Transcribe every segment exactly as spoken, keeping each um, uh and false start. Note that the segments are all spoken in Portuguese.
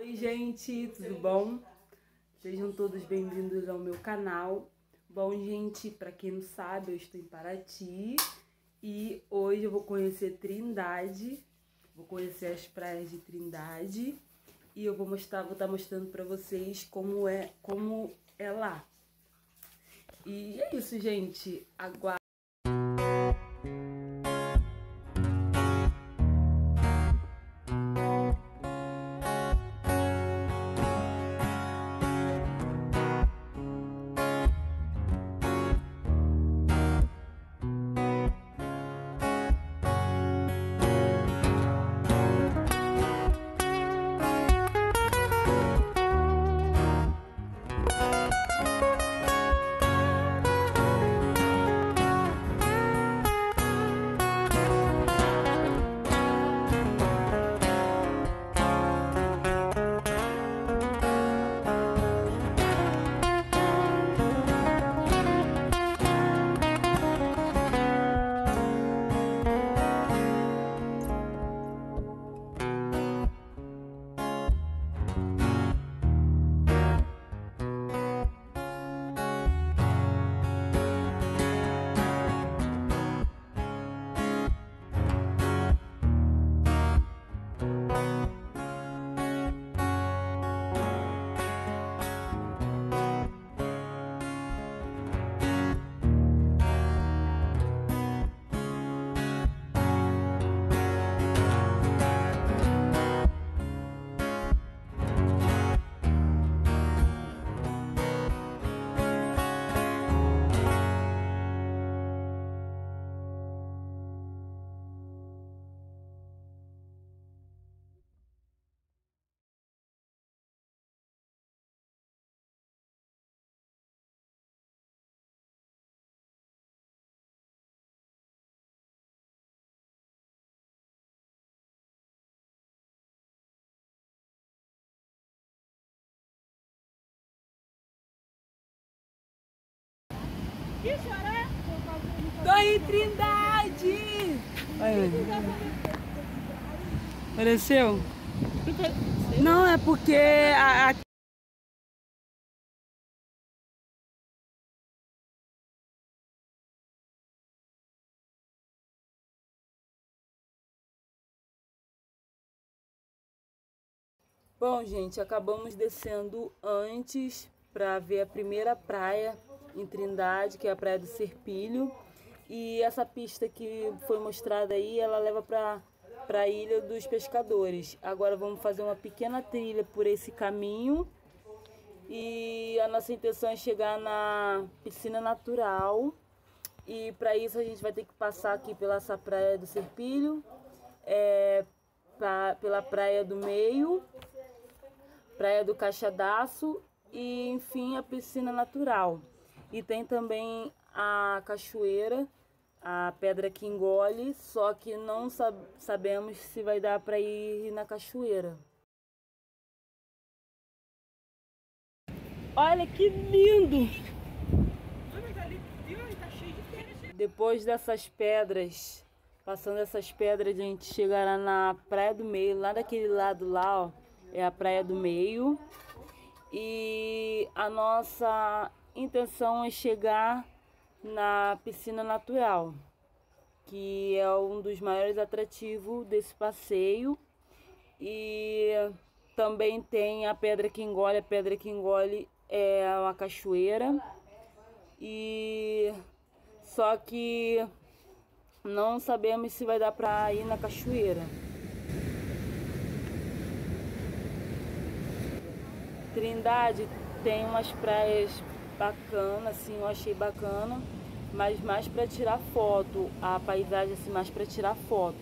Oi gente, tudo bom? Sejam todos bem-vindos ao meu canal. Bom gente, pra quem não sabe, eu estou em Paraty e hoje eu vou conhecer Trindade, vou conhecer as praias de Trindade e eu vou mostrar, vou estar mostrando pra vocês como é, como é lá. E é isso gente, aguarda. Tô em Trindade! Aí. Apareceu? Não, é porque a... a... Bom, gente, acabamos descendo antes para ver a primeira praia em Trindade, que é a Praia do Serpilho, e essa pista que foi mostrada aí, ela leva para para a Ilha dos Pescadores. Agora vamos fazer uma pequena trilha por esse caminho e a nossa intenção é chegar na piscina natural e para isso a gente vai ter que passar aqui pela essa Praia do Serpilho, é, pra, pela Praia do Meio, Praia do Cachadaço e enfim a piscina natural. E tem também a cachoeira, a Pedra que Engole, só que não sab- sabemos se vai dar para ir na cachoeira. Olha que lindo! Depois dessas pedras, passando essas pedras, a gente chegará na Praia do Meio. Lá daquele lado lá, ó, é a Praia do Meio. E a nossa... a intenção é chegar na piscina natural, que é um dos maiores atrativos desse passeio. E também tem a Pedra que Engole. A Pedra que Engole é uma cachoeira, e só que não sabemos se vai dar para ir na cachoeira. Trindade tem umas praias bacana, assim, eu achei bacana, mas mais para tirar foto, a paisagem assim, mais para tirar foto.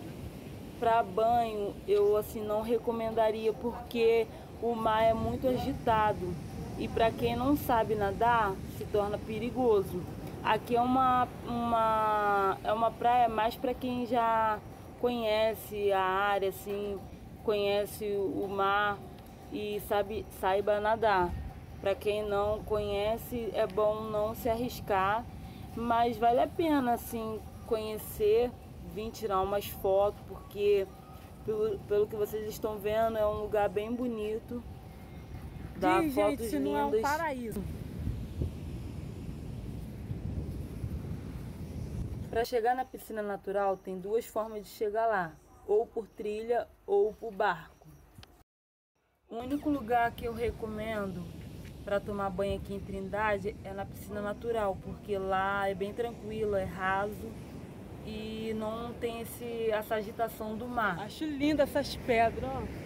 Para banho eu assim não recomendaria porque o mar é muito agitado e para quem não sabe nadar se torna perigoso. Aqui é uma uma é uma praia mais para quem já conhece a área, assim, conhece o mar e sabe saiba nadar. Para quem não conhece, é bom não se arriscar, mas vale a pena, assim, conhecer, vir tirar umas fotos, porque Pelo, pelo que vocês estão vendo, é um lugar bem bonito. Dá Sim, fotos gente, lindas. Não é um paraíso. Para chegar na piscina natural, tem duas formas de chegar lá. Ou por trilha, ou por barco. O único lugar que eu recomendo para tomar banho aqui em Trindade é na piscina natural, porque lá é bem tranquilo, é raso e não tem esse, essa agitação do mar. Acho linda essas pedras, ó.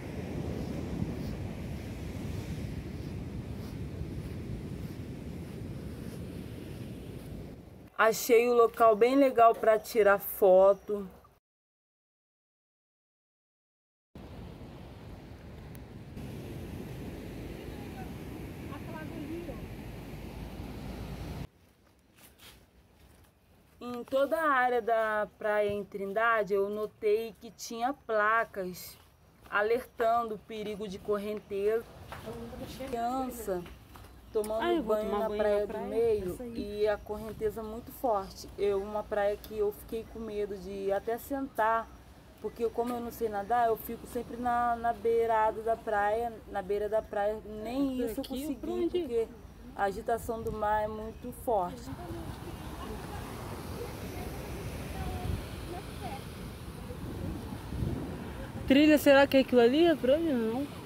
Achei o local bem legal para tirar foto. Em toda a área da praia em Trindade, eu notei que tinha placas alertando o perigo de correnteza. Criança tomando ah, banho na banho praia, praia do Meio e a correnteza muito forte. Eu, uma praia que eu fiquei com medo de até sentar, porque eu, como eu não sei nadar, eu fico sempre na, na beirada da praia, na beira da praia, nem isso eu consegui, porque a agitação do mar é muito forte. Trilha, será que é aquilo ali? É pra mim, não.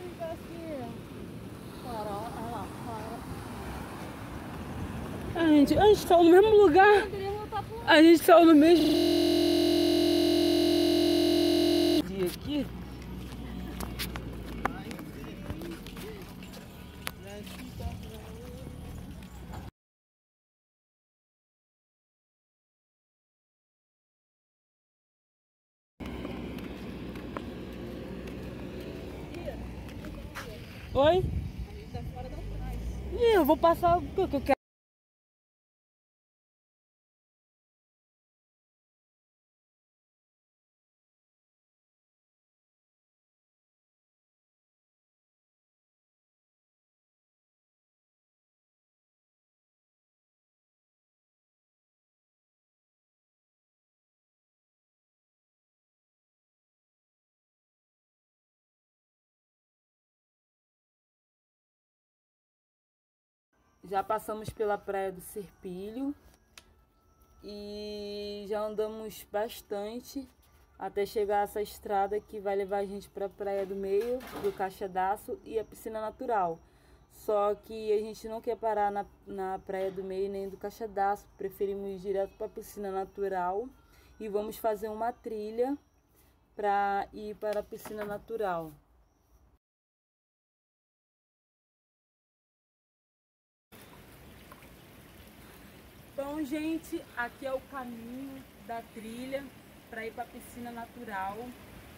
A gente, a gente tá no mesmo lugar. A gente tá no mesmo... dia aqui. Oi? A gente tá fora da praia. Ih, eu vou passar o que eu quero. Já passamos pela Praia do Serpilho e já andamos bastante até chegar a essa estrada que vai levar a gente para a Praia do Meio, do Cachadaço e a piscina natural. Só que a gente não quer parar na, na Praia do Meio nem do Cachadaço, preferimos ir direto para a piscina natural e vamos fazer uma trilha para ir para a piscina natural. Então, gente, aqui é o caminho da trilha para ir para a piscina natural.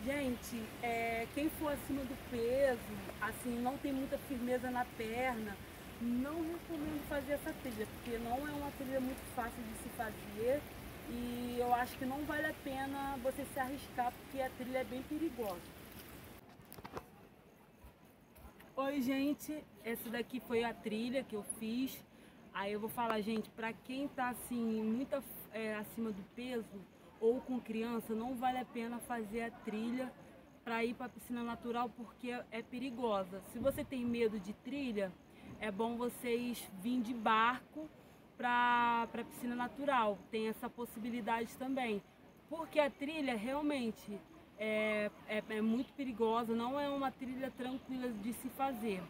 Gente, é, quem for acima do peso, assim, não tem muita firmeza na perna, não recomendo fazer essa trilha, porque não é uma trilha muito fácil de se fazer e eu acho que não vale a pena você se arriscar, porque a trilha é bem perigosa. Oi, gente, essa daqui foi a trilha que eu fiz. Aí eu vou falar, gente, pra quem tá assim, muito é, acima do peso ou com criança, não vale a pena fazer a trilha pra ir pra piscina natural, porque é perigosa. Se você tem medo de trilha, é bom vocês vir de barco pra, pra piscina natural. Tem essa possibilidade também. Porque a trilha realmente é, é, é muito perigosa, não é uma trilha tranquila de se fazer.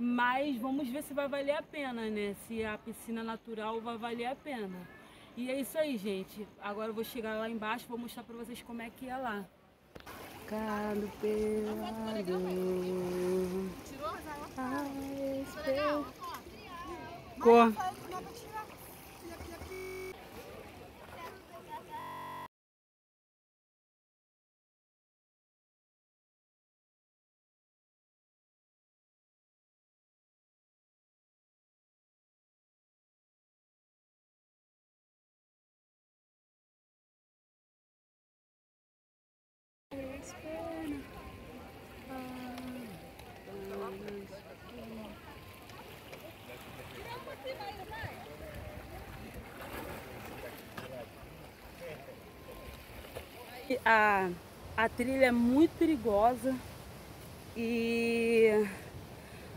Mas vamos ver se vai valer a pena, né? Se a piscina natural vai valer a pena. E é isso aí, gente. Agora eu vou chegar lá embaixo e vou mostrar pra vocês como é que é lá. Cado pelado. Tirou as águas? Ficou legal? Cor. A A trilha é muito perigosa e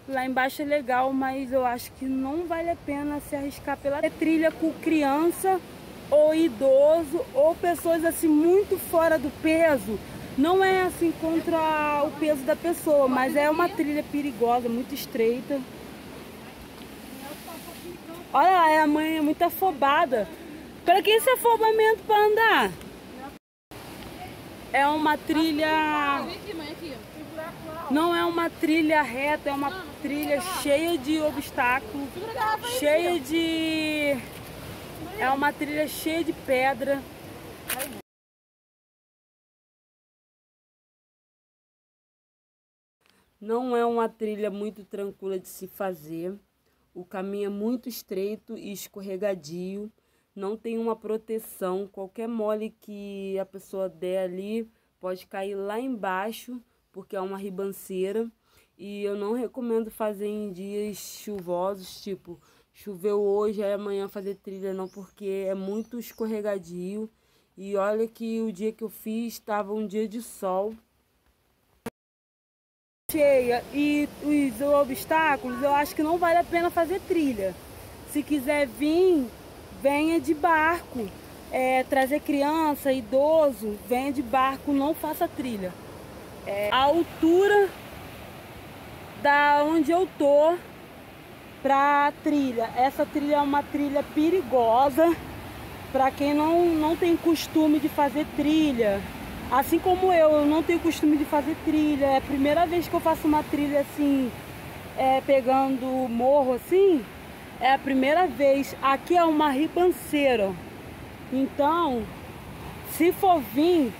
lá embaixo é legal, mas eu acho que não vale a pena se arriscar pela trilha com criança ou idoso ou pessoas assim muito fora do peso. Não é assim contra o peso da pessoa, mas é uma trilha perigosa, muito estreita. Olha lá, a mãe é muito afobada. Para que esse afobamento para andar? É uma trilha... Não é uma trilha reta, é uma trilha cheia de obstáculos, cheia de... É uma trilha cheia de pedra. Não é uma trilha muito tranquila de se fazer. O caminho é muito estreito e escorregadio. Não tem uma proteção, qualquer mole que a pessoa der ali pode cair lá embaixo, porque é uma ribanceira. E eu não recomendo fazer em dias chuvosos, tipo, choveu hoje, aí amanhã fazer trilha não, porque é muito escorregadio. E olha que o dia que eu fiz estava um dia de sol. Cheia, e os obstáculos, eu acho que não vale a pena fazer trilha. Se quiser vir, venha de barco, é, trazer criança, idoso, venha de barco, não faça trilha. É, a altura da onde eu tô pra trilha, essa trilha é uma trilha perigosa para quem não, não tem costume de fazer trilha. Assim como eu, eu não tenho costume de fazer trilha. É a primeira vez que eu faço uma trilha assim, é, pegando morro assim. É a primeira vez. Aqui é uma ribanceira. Então, se for vir,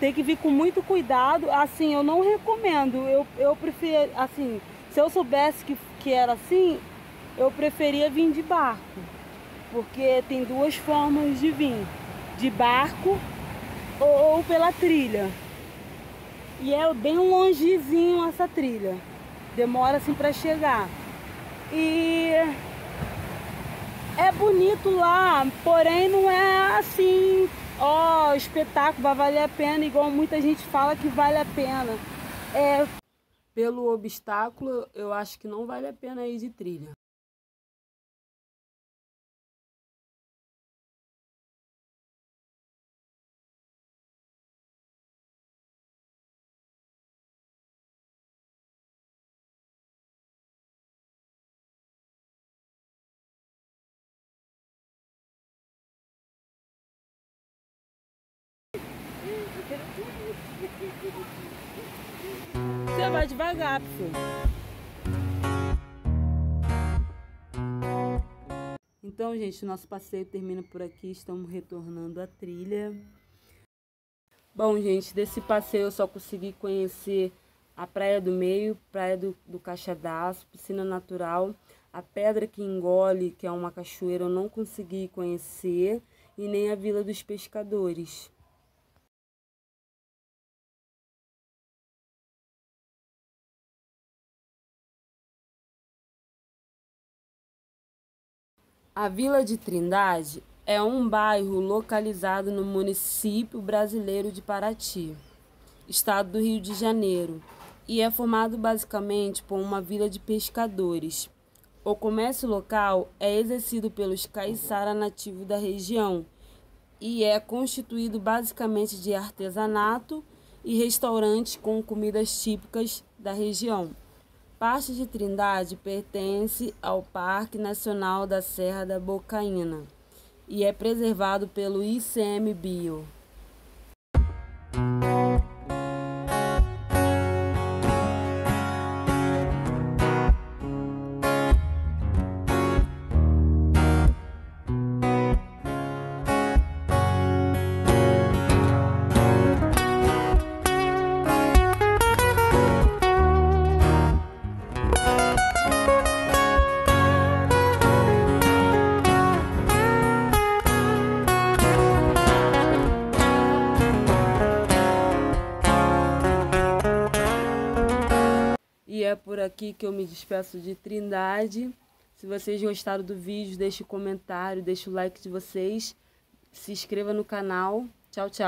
tem que vir com muito cuidado. Assim, eu não recomendo. Eu, eu prefiro, assim, se eu soubesse que, que era assim, eu preferia vir de barco. Porque tem duas formas de vir. De barco... ou pela trilha. E é bem longezinho essa trilha, demora assim para chegar. E é bonito lá, porém não é assim, ó, espetáculo, vai valer a pena, igual muita gente fala que vale a pena. É... Pelo obstáculo, eu acho que não vale a pena ir de trilha. Você vai devagar, pessoal. Então, gente, o nosso passeio termina por aqui. Estamos retornando à trilha. Bom, gente, desse passeio eu só consegui conhecer a Praia do Meio, Praia do, do Cachadaço, piscina natural, a Pedra que Engole, que é uma cachoeira, eu não consegui conhecer, e nem a Vila dos Pescadores. A Vila de Trindade é um bairro localizado no município brasileiro de Paraty, estado do Rio de Janeiro, e é formado basicamente por uma vila de pescadores. O comércio local é exercido pelos caiçaras nativos da região e é constituído basicamente de artesanato e restaurantes com comidas típicas da região. Parte de Trindade pertence ao Parque Nacional da Serra da Bocaína e é preservado pelo ICMBio. É por aqui que eu me despeço de Trindade. Se vocês gostaram do vídeo, deixe um comentário, deixe o like de vocês, se inscreva no canal. Tchau, tchau.